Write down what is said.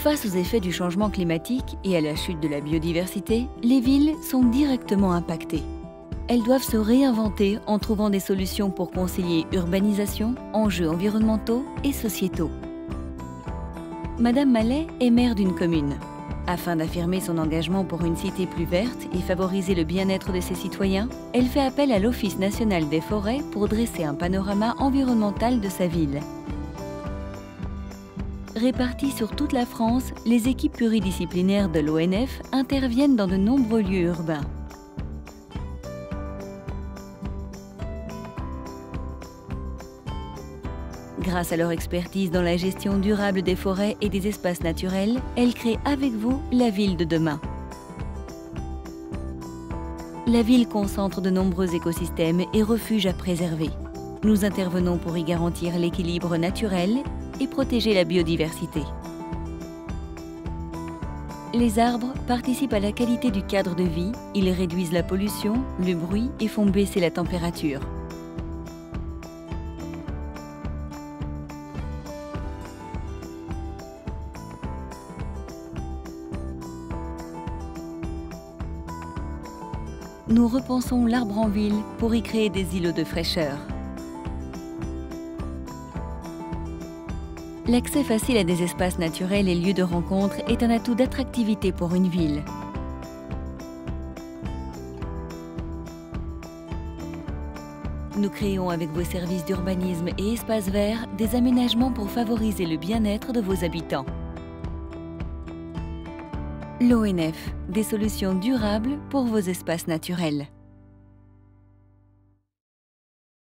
Face aux effets du changement climatique et à la chute de la biodiversité, les villes sont directement impactées. Elles doivent se réinventer en trouvant des solutions pour concilier urbanisation, enjeux environnementaux et sociétaux. Madame Mallet est maire d'une commune. Afin d'affirmer son engagement pour une cité plus verte et favoriser le bien-être de ses citoyens, elle fait appel à l'Office national des forêts pour dresser un panorama environnemental de sa ville. Réparties sur toute la France, les équipes pluridisciplinaires de l'ONF interviennent dans de nombreux lieux urbains. Grâce à leur expertise dans la gestion durable des forêts et des espaces naturels, elles créent avec vous la ville de demain. La ville concentre de nombreux écosystèmes et refuges à préserver. Nous intervenons pour y garantir l'équilibre naturel et protéger la biodiversité. Les arbres participent à la qualité du cadre de vie, ils réduisent la pollution, le bruit et font baisser la température. Nous repensons l'arbre en ville pour y créer des îlots de fraîcheur. L'accès facile à des espaces naturels et lieux de rencontre est un atout d'attractivité pour une ville. Nous créons avec vos services d'urbanisme et espaces verts des aménagements pour favoriser le bien-être de vos habitants. L'ONF, des solutions durables pour vos espaces naturels.